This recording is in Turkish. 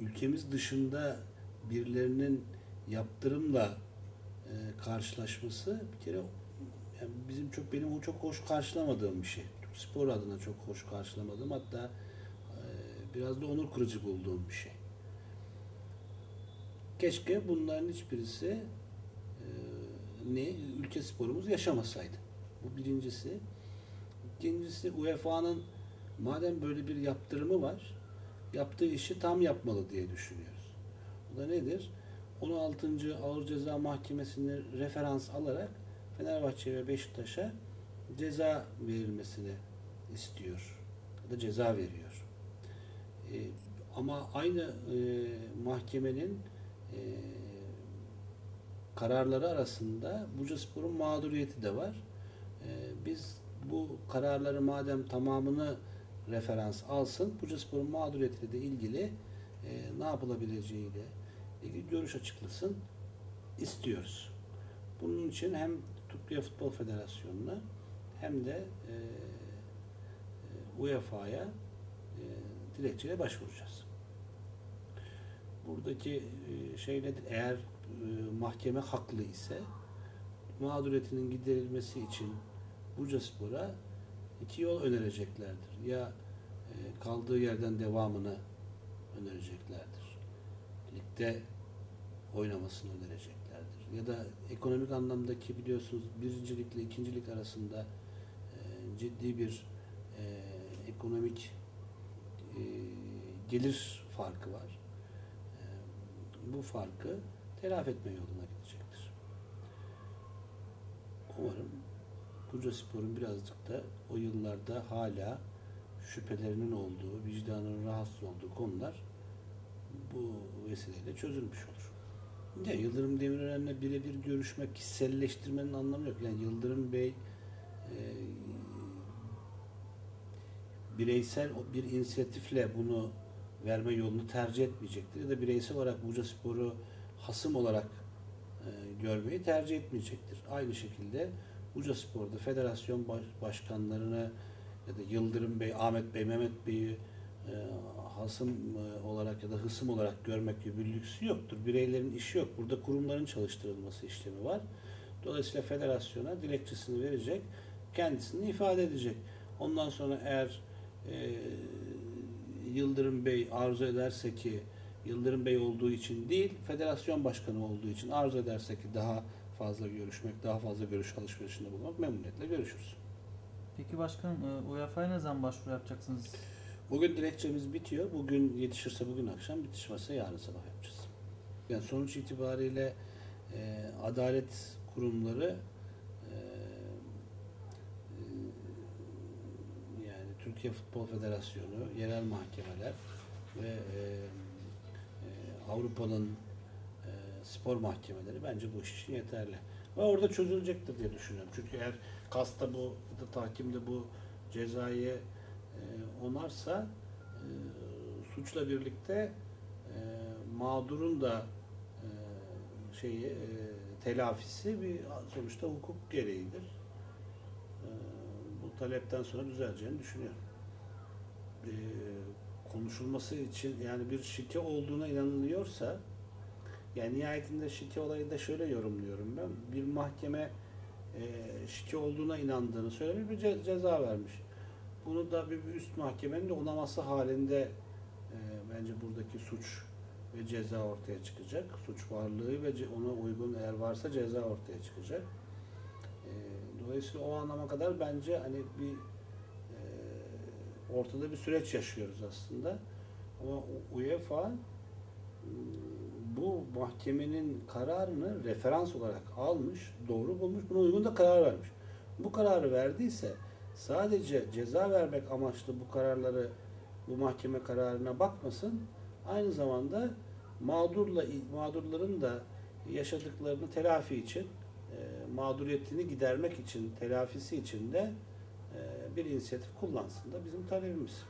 ülkemiz dışında birilerinin yaptırımla karşılaşması bir kere yani bizim benim çok hoş karşılamadığım bir şey. Türk spor adına çok hoş karşılamadığım, hatta biraz da onur kırıcı bulduğum bir şey. Keşke bunların hiçbirisi ülke sporumuz yaşamasaydı. Bu birincisi. İkincisi, UEFA'nın madem böyle bir yaptırımı var, yaptığı işi tam yapmalı diye düşünüyoruz. Bu da nedir? 16. Ağır Ceza Mahkemesi'ni referans alarak Fenerbahçe ve Beşiktaş'a ceza verilmesini istiyor. Ya da ceza veriyor. Ama aynı mahkemenin kararları arasında Bucaspor'un mağduriyeti de var. Biz bu kararları madem tamamını referans alsın, Bucaspor'un mağduriyetiyle de ilgili ne yapılabileceğiyle ilgili görüş açıklasın istiyoruz. Bunun için hem Türkiye Futbol Federasyonu'na hem de UEFA'ya dilekçeye başvuracağız. Buradaki şey nedir? Eğer mahkeme haklı ise mağduriyetinin giderilmesi için Bucaspor'a iki yol önereceklerdir. Ya kaldığı yerden devamını önereceklerdir. Ligde oynamasını önereceklerdir. Ya da ekonomik anlamdaki biliyorsunuz birincilikle ikincilik arasında ciddi bir ekonomik gelir farkı var. Bu farkı telafi etme yoluna gidecektir. Umarım Bucaspor'un birazcık da o yıllarda hala şüphelerinin olduğu, vicdanının rahatsız olduğu konular bu vesileyle çözülmüş olur. Yani Yıldırım Demirören'le birebir görüşmek, kişiselleştirmenin anlamı yok. Yani Yıldırım Bey bireysel bir inisiyatifle bunu verme yolunu tercih etmeyecektir. Ya da bireysel olarak Bucaspor'u hasım olarak görmeyi tercih etmeyecektir. Aynı şekilde Bucaspor'da federasyon başkanlarını ya da Yıldırım Bey, Ahmet Bey, Mehmet Bey'i hasım olarak ya da hısım olarak görmek gibi bir lüksü yoktur. Bireylerin işi yok. Burada kurumların çalıştırılması işlemi var. Dolayısıyla federasyona dilekçesini verecek, kendisini ifade edecek. Ondan sonra eğer Yıldırım Bey arzu ederse ki Yıldırım Bey olduğu için değil, federasyon başkanı olduğu için arzu ederse ki daha fazla görüşmek, daha fazla görüş alışverişinde bulmak, memnuniyetle görüşürüz. Peki başkanım, UEFA'ya ne zaman başvuru yapacaksınız? Bugün dilekçemiz bitiyor. Bugün yetişirse bugün akşam, yetişmezse yarın sabah yapacağız. Yani sonuç itibariyle adalet kurumları yani Türkiye Futbol Federasyonu, yerel mahkemeler ve Avrupa'nın spor mahkemeleri bence bu iş için yeterli. Ve orada çözülecektir diye düşünüyorum. Çünkü eğer kasta bu, tahkimde bu cezayı onarsa suçla birlikte mağdurun da telafisi bir sonuçta hukuk gereğidir. Bu talepten sonra düzeleceğini düşünüyorum. Konuşulması için yani bir şike olduğuna inanılıyorsa, yani nihayetinde şike olayı da şöyle yorumluyorum ben. Bir mahkeme şike olduğuna inandığını söylemiş, bir ceza vermiş. Bunu da bir üst mahkemenin de onaması halinde bence buradaki suç ve ceza ortaya çıkacak. Suç varlığı ve ona uygun eğer varsa ceza ortaya çıkacak. Dolayısıyla o anlama kadar bence hani bir ortada bir süreç yaşıyoruz aslında. Ama UEFA bu mahkemenin kararını referans olarak almış, doğru bulmuş, buna uygun da karar vermiş. Bu kararı verdiyse sadece ceza vermek amaçlı bu kararları, bu mahkeme kararına bakmasın, aynı zamanda mağdurların da yaşadıklarını telafi için, mağduriyetini gidermek için, telafisi için de bir inisiyatif kullansın da bizim talebimiz.